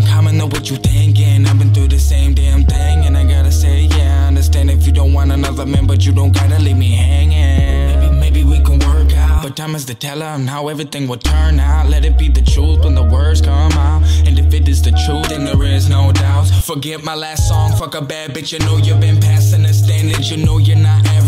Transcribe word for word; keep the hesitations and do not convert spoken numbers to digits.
I'm common, know what you thinking. I've been through the same damn thing, and I gotta say, yeah, I understand if you don't want another man, but you don't gotta leave me hanging. Maybe, maybe we can work out, but time is the teller on how everything will turn out. Let it be the truth when the words come out, and if it is the truth, then there is no doubt. Forget my last song, fuck a bad bitch, you know you've been passing the standards, you know you're not.